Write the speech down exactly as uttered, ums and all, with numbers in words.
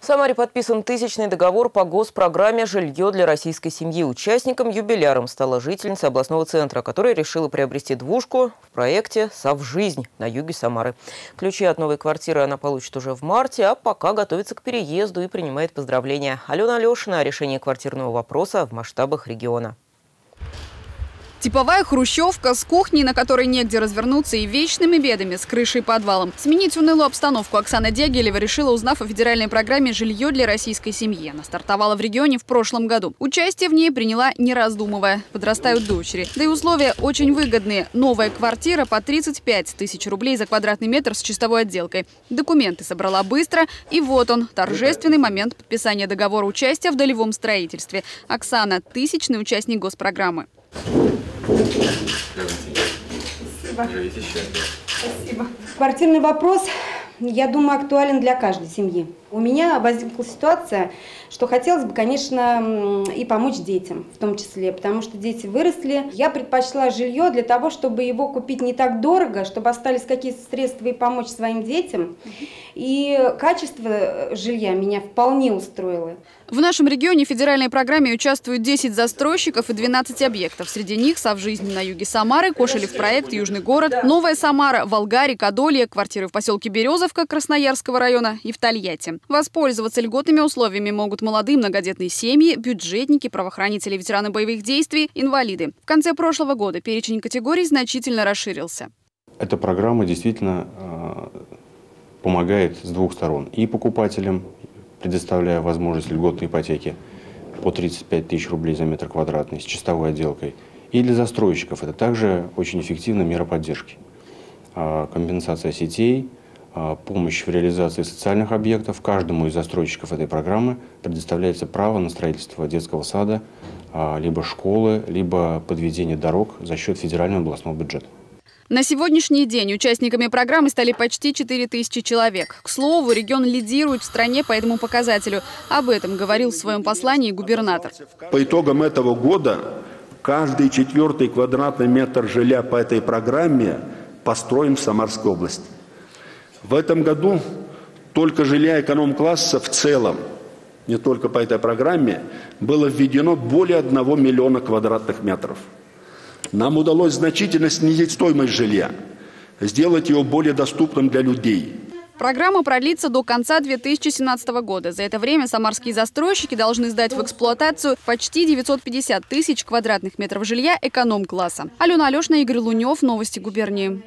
В Самаре подписан тысячный договор по госпрограмме «Жилье для российской семьи». Участником-юбиляром стала жительница областного центра, которая решила приобрести двушку в проекте «СОФЖИзнь» на юге Самары. Ключи от новой квартиры она получит уже в марте, а пока готовится к переезду и принимает поздравления. Алена Алешина о решении квартирного вопроса в масштабах региона. Типовая хрущевка с кухней, на которой негде развернуться, и вечными бедами с крышей и подвалом. Сменить унылую обстановку Оксана Дягилева решила, узнав о федеральной программе «Жилье для российской семьи». Она стартовала в регионе в прошлом году. Участие в ней приняла, не раздумывая. Подрастают дочери. Да и условия очень выгодные. Новая квартира по тридцать пять тысяч рублей за квадратный метр с чистовой отделкой. Документы собрала быстро. И вот он, торжественный момент подписания договора участия в долевом строительстве. Оксана – тысячный участник госпрограммы. Спасибо. Спасибо. Квартирный вопрос, я думаю, актуален для каждой семьи. У меня возникла ситуация, что хотелось бы, конечно, и помочь детям в том числе, потому что дети выросли. Я предпочла жилье для того, чтобы его купить не так дорого, чтобы остались какие-то средства и помочь своим детям. И качество жилья меня вполне устроило. В нашем регионе в федеральной программе участвуют десять застройщиков и двенадцать объектов. Среди них «СОФЖИзнь» на юге Самары, «Кошелев проект», «Южный город», «Новая Самара», «Волгарик», «Кадолья», квартиры в поселке Березовка Красноярского района и в Тольятти. Воспользоваться льготными условиями могут молодые многодетные семьи, бюджетники, правоохранители, ветераны боевых действий, инвалиды. В конце прошлого года перечень категорий значительно расширился. Эта программа действительно помогает с двух сторон. И покупателям, предоставляя возможность льготной ипотеки по тридцать пять тысяч рублей за метр квадратный с чистовой отделкой. И для застройщиков это также очень эффективная мера поддержки. Компенсация сетей, помощь в реализации социальных объектов. Каждому из застройщиков этой программы предоставляется право на строительство детского сада, либо школы, либо подведение дорог за счет федерального областного бюджета. На сегодняшний день участниками программы стали почти четыре тысячи человек. К слову, регион лидирует в стране по этому показателю. Об этом говорил в своем послании губернатор. По итогам этого года каждый четвертый квадратный метр жилья по этой программе построен в Самарской области. В этом году только жилья эконом-класса в целом, не только по этой программе, было введено более одного миллиона квадратных метров. Нам удалось значительно снизить стоимость жилья, сделать его более доступным для людей. Программа продлится до конца две тысячи семнадцатого года. За это время самарские застройщики должны сдать в эксплуатацию почти девятьсот пятьдесят тысяч квадратных метров жилья эконом-класса. Алена Алешина, Игорь Лунев, новости губернии.